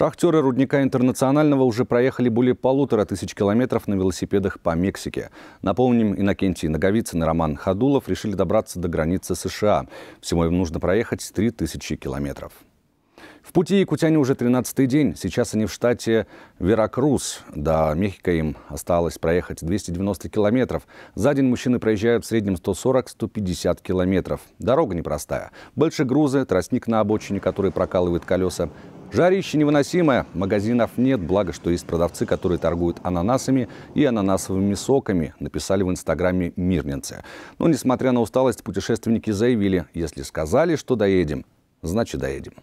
Шахтеры рудника «Интернационального» уже проехали более 1500 километров на велосипедах по Мексике. Напомним, Иннокентий Наговицын и Роман Хадулов решили добраться до границы США. Всего им нужно проехать 3000 километров. В пути якутяне уже 13-й день. Сейчас они в штате Веракрус. До Мехико им осталось проехать 290 километров. За день мужчины проезжают в среднем 140-150 километров. Дорога непростая. Больше грузы, тростник на обочине, который прокалывает колеса. Жарище невыносимое. Магазинов нет, благо, что есть продавцы, которые торгуют ананасами и ананасовыми соками, написали в инстаграме мирнинцы. Но, несмотря на усталость, путешественники заявили, если сказали, что доедем, значит доедем.